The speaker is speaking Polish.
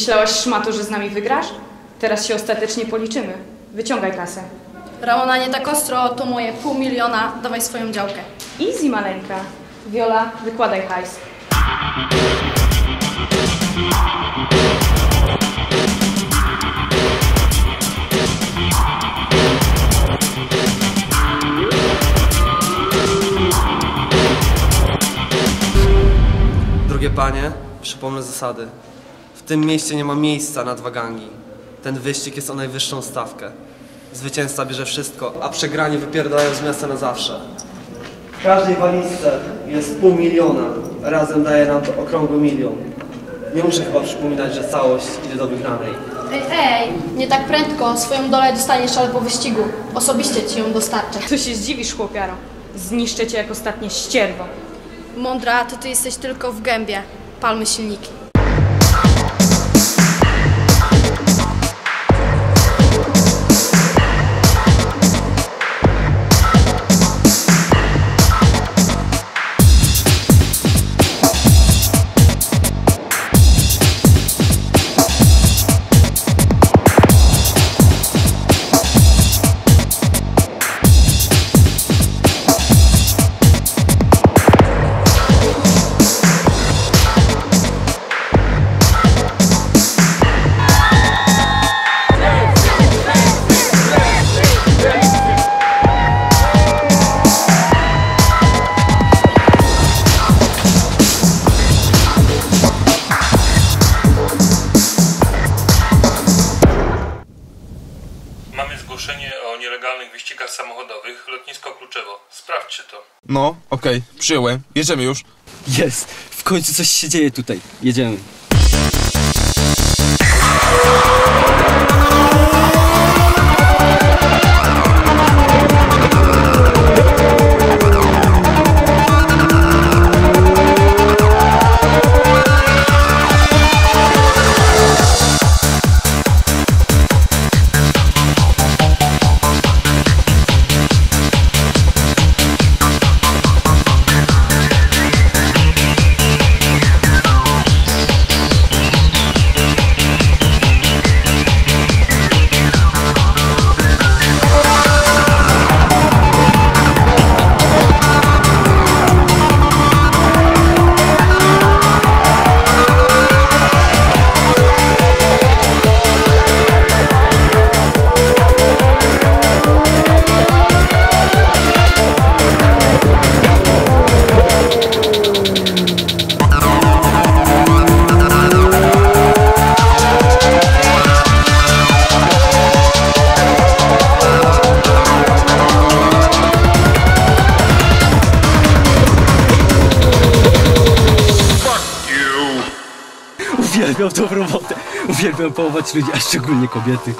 Myślałaś, szmato, że z nami wygrasz? Teraz się ostatecznie policzymy. Wyciągaj kasę. Ramona, nie tak ostro, to moje 500 000, dawaj swoją działkę. Easy, maleńka. Wiola, wykładaj hajs. Drogie panie, przypomnę zasady. W tym mieście nie ma miejsca na dwa gangi. Ten wyścig jest o najwyższą stawkę. Zwycięzca bierze wszystko, a przegrani wypierdają z miasta na zawsze. W każdej walizce jest 500 000. Razem daje nam to okrągły 1 000 000. Nie muszę chyba przypominać, że całość idzie do wygranej. Ej, nie tak prędko. Swoją dolę dostaniesz albo wyścigu. Osobiście ci ją dostarczę. Tu się zdziwisz, chłopiaro. Zniszczę cię jak ostatnie ścierwo. Mądra, to ty jesteś tylko w gębie. Palmy silniki. Samochodowych, lotnisko Kluczewo. Sprawdźcie to. No, okej, przyjąłem. Jedziemy już. Jest! W końcu coś się dzieje tutaj. Jedziemy. Uwielbiam tą robotę, uwielbiam połować ludzi, a szczególnie kobiety.